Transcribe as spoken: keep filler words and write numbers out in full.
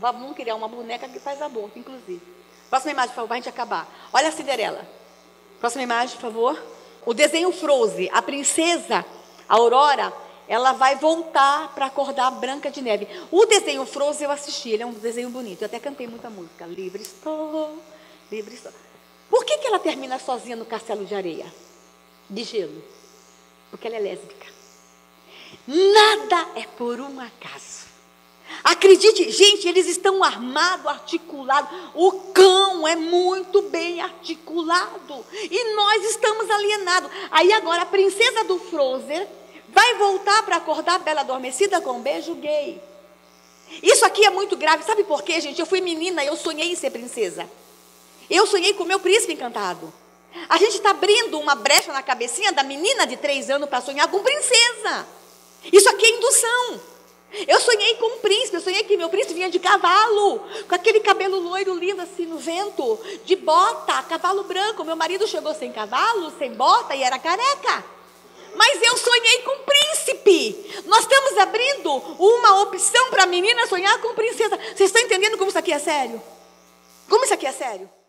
Vamos criar uma boneca que faz aborto, inclusive. Próxima imagem, por favor, para a gente acabar. Olha a Cinderela. Próxima imagem, por favor. O desenho Frozen. A princesa, a Aurora, ela vai voltar para acordar a Branca de Neve. O desenho Frozen eu assisti, ele é um desenho bonito. Eu até cantei muita música. Livre estou, livre estou. Por que que ela termina sozinha no castelo de areia? De gelo. Porque ela é lésbica. Nada é por um acaso. Acredite, gente, eles estão armados, articulados. O cão é muito bem articulado. E nós estamos alienados. Aí agora a princesa do Frozen vai voltar para acordar a Bela Adormecida com um beijo gay. Isso aqui é muito grave. Sabe por quê, gente? Eu fui menina e eu sonhei em ser princesa. Eu sonhei com o meu príncipe encantado. A gente está abrindo uma brecha na cabecinha da menina de três anos para sonhar com princesa. Isso aqui é indução. Eu sonhei com um príncipe, eu sonhei que meu príncipe vinha de cavalo, com aquele cabelo loiro lindo assim no vento, de bota, cavalo branco. Meu marido chegou sem cavalo, sem bota e era careca. Mas eu sonhei com um príncipe. Nós estamos abrindo uma opção para a menina sonhar com princesa. Vocês estão entendendo como isso aqui é sério? Como isso aqui é sério?